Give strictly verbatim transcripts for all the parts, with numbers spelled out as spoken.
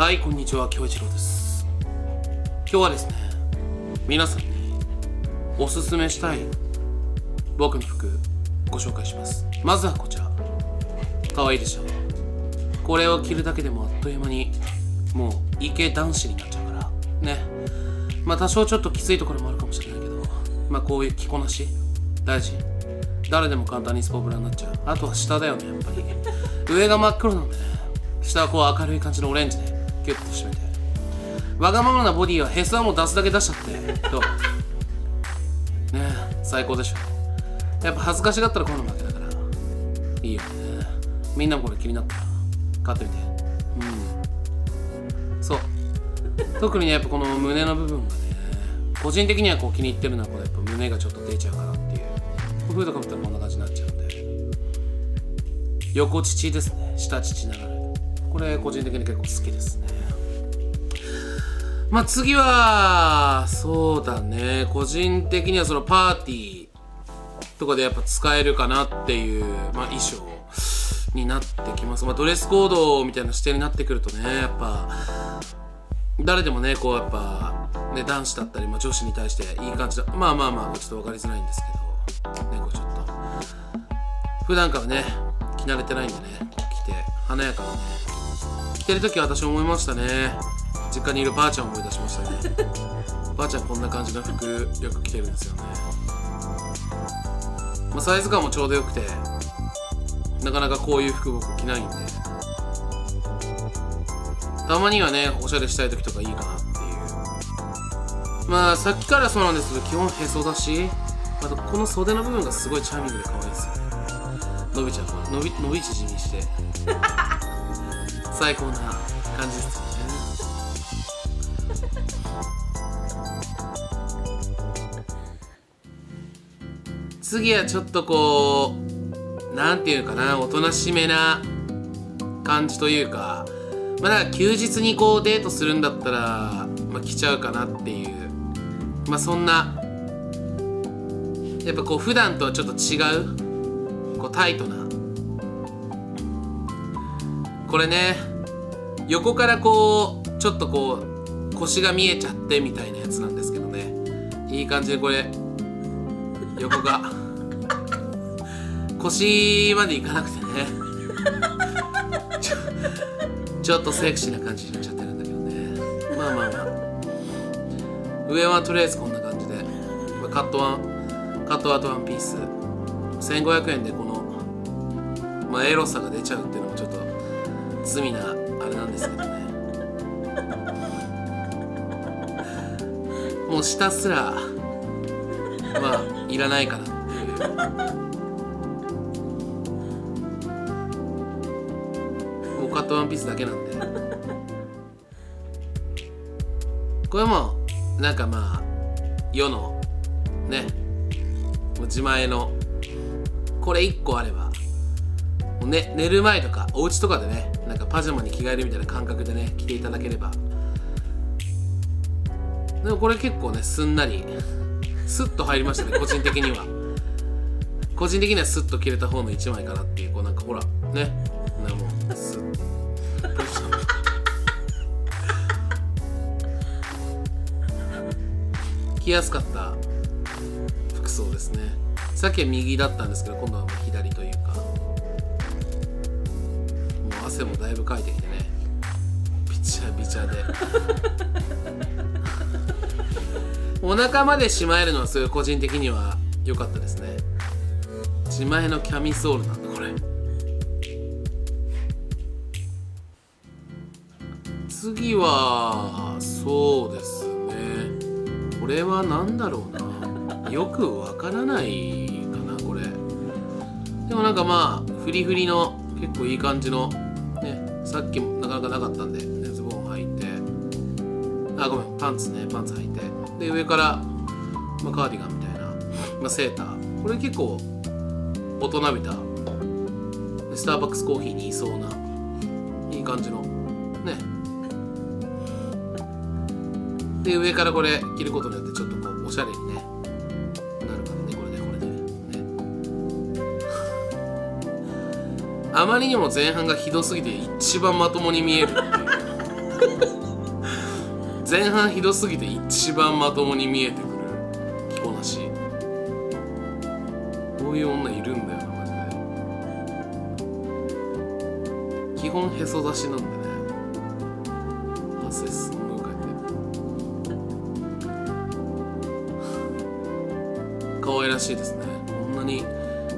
はい、こんにちは、京一郎です。今日はですね、皆さんにおすすめしたい僕の服ご紹介します。まずはこちら、かわいいでしょ。これを着るだけでもあっという間にもうイケ男子になっちゃうからね。まあ多少ちょっときついところもあるかもしれないけど、まあこういう着こなし大事。誰でも簡単にスポブラになっちゃう。あとは下だよね、やっぱり上が真っ黒なんでね、下はこう明るい感じのオレンジでギュッと締めて、わがままなボディはへそはもう出すだけ出しちゃってどうねえ、最高でしょ。やっぱ恥ずかしがったらこういうの負けだからいいよね。みんなもこれ気になったら買ってみて。うん、そう特にね、やっぱこの胸の部分がね、個人的にはこう気に入ってるのはこれ、やっぱ胸がちょっと出ちゃうかなっていう。フードかぶったらこんな感じになっちゃうんで、横乳ですね、下乳ながら、これ個人的に結構好きですね。まあ次はそうだね、個人的にはそのパーティーとかでやっぱ使えるかなっていう、まあ、衣装になってきます。まあ、ドレスコードみたいな視点になってくるとね、やっぱ誰でもね、こうやっぱ、ね、男子だったり、まあ、女子に対していい感じだ。まあまあまあちょっと分かりづらいんですけどね、これちょっと普段からね着慣れてないんでね、着て華やかなね、着てる時は私思いましたね。実家にいるばあちゃんを思い出しましたねばあちゃんこんな感じの服よく着てるんですよね。まあ、サイズ感もちょうどよくて、なかなかこういう服僕着ないんで、たまにはねおしゃれしたい時とかいいかなっていう。まあさっきからそうなんですけど、基本へそだし、あとこの袖の部分がすごいチャーミングで可愛いですよね。伸びちゃうから、伸び伸び縮みして最高な感じですよね次はちょっとこうなんていうかな、おとなしめな感じというか、まあ、だから休日にこうデートするんだったら、まあ、来ちゃうかなっていう、まあそんなやっぱこう普段とはちょっと違う、こうタイトな。これね、横からこうちょっとこう腰が見えちゃってみたいなやつなんですけどね、いい感じでこれ横が腰までいかなくてねちょ、ちょっとセクシーな感じになっちゃってるんだけどね。まあまあまあ上はとりあえずこんな感じで、カットワンカットアウトワンピースせんごひゃくえんで、この、まあ、エロさが出ちゃうっていうのもちょっと罪なあれなんですけどねもう下すらまあいらないかなっていうもうカットワンピースだけなんで、これもなんかまあ世のね持ち前のこれいっこあれば、ね、寝る前とかお家とかでね、なんかパジャマに着替えるみたいな感覚でね着ていただければ。でもこれ結構ねすんなりスッと入りましたね個人的には個人的にはスッと着れた方のいちまいかなっていう。こうなんかほらね、なんもうスッ着やすかった服装ですね。さっきは右だったんですけど、今度はもう左というか、汗もだいぶかいてきてね、びちゃびちゃでお腹までしまえるのはすごい個人的には良かったですね。自前のキャミソールなんだこれ。次はそうですね、これは何だろうな、よくわからないかなこれ。でもなんかまあフリフリの結構いい感じのさっきもなかなかなかったんで、ね、ズボン履いて、あ、ごめん、パンツね、パンツ履いて、で、上から、まあ、カーディガンみたいな、まあ、セーター、これ結構、大人びた、スターバックスコーヒーにいそうな、いい感じの、ね。で、上からこれ、着ることによって、ちょっとこう、おしゃれにね、なるからね、これね、これね。ねあまりにも前半がひどすぎて一番まともに見えるっていう前半ひどすぎて一番まともに見えてくる着こなし。こういう女いるんだよなマジで。基本へそ出しなんでね、汗すんごいかいてる。可愛らしいですね。こんなに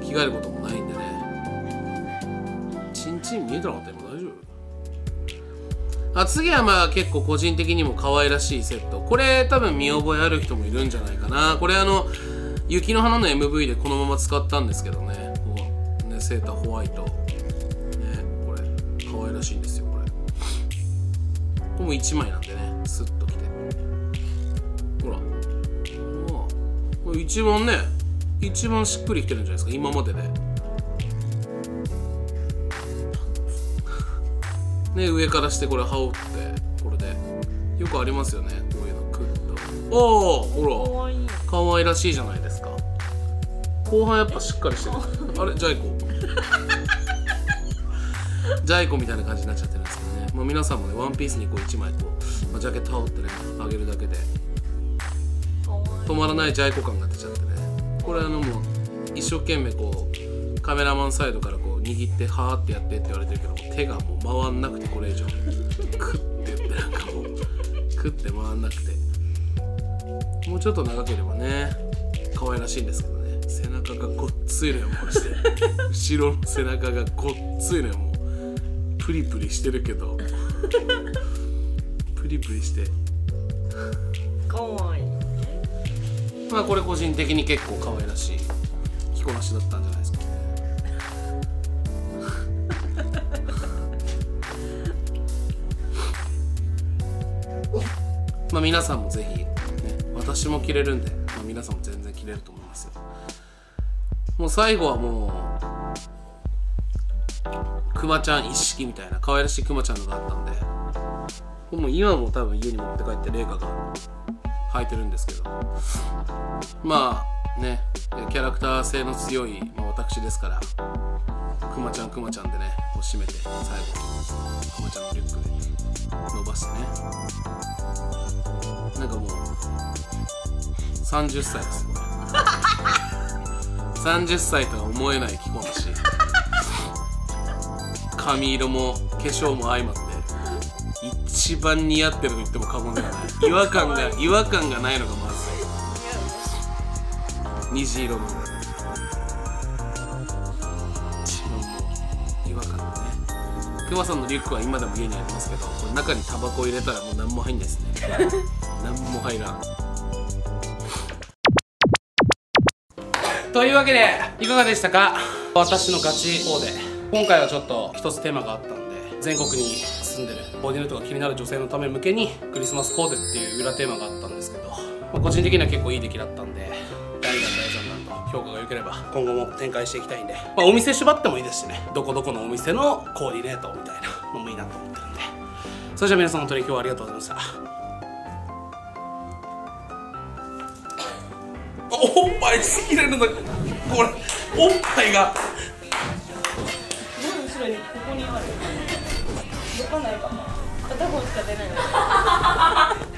着替えることもないんでね。チンチン見えたらかったよ大丈夫。あ、次はまあ結構個人的にも可愛らしいセット。これ多分見覚えある人もいるんじゃないかな。これあの雪の花の エムブイ でこのまま使ったんですけどね。こうね、セーターホワイトね、これ可愛らしいんですよ。これこれもいちまいなんでね、スッときて、ほら、まあ、これ一番ね、一番しっくりきてるんじゃないですか今までで、ね。ね、上からしてこれ羽織ってこれでよくありますよね、こういうのクッと。おお、ほらかわいらしいじゃないですか。後半やっぱしっかりしてるあれジャイコジャイコみたいな感じになっちゃってるんですけどね。もう皆さんもね、ワンピースにこういちまいこう、まあ、ジャケット羽織ってねあげるだけで止まらないジャイコ感が出ちゃってね。これあのもう一生懸命こうカメラマンサイドからこう握ってはーってやってって言われてるけど、手がもう回んなくて、これ以上クッてってなんかもうクッて回んなくて、もうちょっと長ければね可愛らしいんですけどね。背中がごっついのよもうして後ろの背中がごっついのよもうプリプリしてるけどプリプリしてかわいい。まあこれ個人的に結構可愛らしい着こなしだったんじゃないですか。まあ皆さんもぜひ、ね、私も着れるんで、まあ、皆さんも全然着れると思いますよ。もう最後はもうクマちゃん一式みたいな可愛らしいクマちゃんのがあったんで、もう今も多分家に持って帰って麗華が履いてるんですけど、まあねキャラクター性の強い、まあ、私ですからクマちゃんクマちゃんでねこう締めて、最後クマちゃんのリュックで伸ばしてね。なんかもうさんじゅっさいですねさんじゅっさいとは思えない着こなし、髪色も化粧も相まって一番似合ってると言っても過言ではない。違和感が違和感がないのがまず虹色の一番もう違和感がね。クマさんのリュックは今でも家にありますけど、これ中にタバコ入れたらもう何も入んないですねなんも入らんというわけでいかがでしたか。私のガチコーデ、今回はちょっと一つテーマがあったんで、全国に住んでるボディヌードが気になる女性のため向けにクリスマスコーデっていう裏テーマがあったんですけど、まあ、個人的には結構いい出来だったんで、大胆大胆だと評価が良ければ今後も展開していきたいんで、まあ、お店縛ってもいいですしね、どこどこのお店のコーディネートみたいなのもいいなと思ってるんで。それじゃあ皆さん本当に今日はありがとうございました。おっぱいちぎれるんだこれ、おっぱいが後ろにここにある。出ないかな、片方しか出ないの